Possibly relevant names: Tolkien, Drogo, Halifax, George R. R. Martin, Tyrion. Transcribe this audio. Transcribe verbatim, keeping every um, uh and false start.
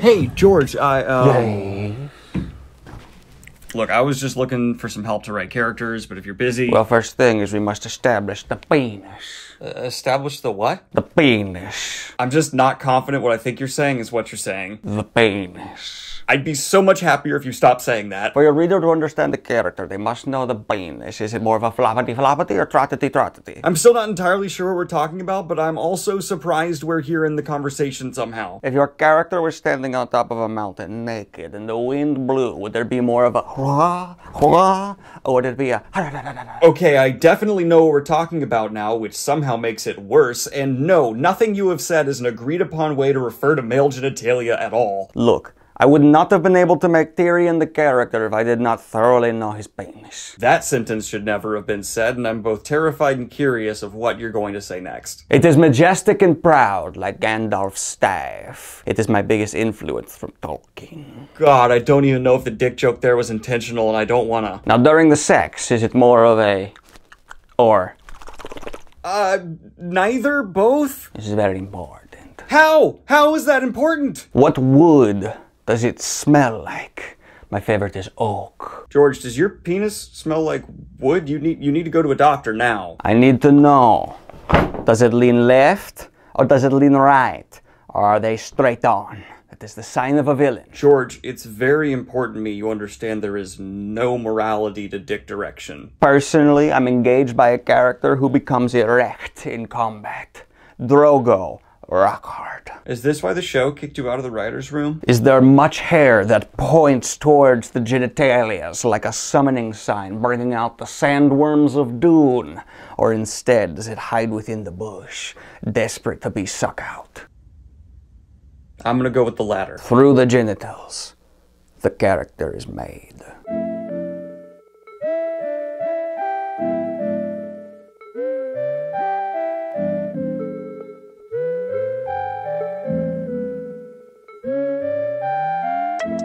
Hey, George, I, uh... Yay. Look, I was just looking for some help to write characters, but if you're busy... Well, first thing is we must establish the penis. Uh, establish the what? The penis. I'm just not confident what I think you're saying is what you're saying. The penis. I'd be so much happier if you stopped saying that. For your reader to understand the character, they must know the penis. Is it more of a floppity-floppity or trottity-trottity? I'm still not entirely sure what we're talking about, but I'm also surprised we're here in the conversation somehow. If your character was standing on top of a mountain naked and the wind blew, would there be more of a... or would it be a... Okay, I definitely know what we're talking about now, which somehow makes it worse, and no, nothing you have said is an agreed-upon way to refer to male genitalia at all. Look, I would not have been able to make Tyrion the character if I did not thoroughly know his penis. That sentence should never have been said, and I'm both terrified and curious of what you're going to say next. It is majestic and proud, like Gandalf's staff. It is my biggest influence from Tolkien. God, I don't even know if the dick joke there was intentional, and I don't wanna... Now, during the sex, is it more of a... or? Uh, neither? Both? This is very important. How? How is that important? What would... does it smell like? My favorite is oak. George, does your penis smell like wood? You need, you need to go to a doctor now. I need to know. Does it lean left or does it lean right? Or are they straight on? That is the sign of a villain. George, it's very important to me you understand there is no morality to dick direction. Personally, I'm engaged by a character who becomes erect in combat. Drogo. Rock hard. Is this why the show kicked you out of the writer's room? Is there much hair that points towards the genitalias like a summoning sign bringing out the sandworms of Dune? Or instead, does it hide within the bush, desperate to be sucked out? I'm gonna go with the latter. Through the genitals, the character is made.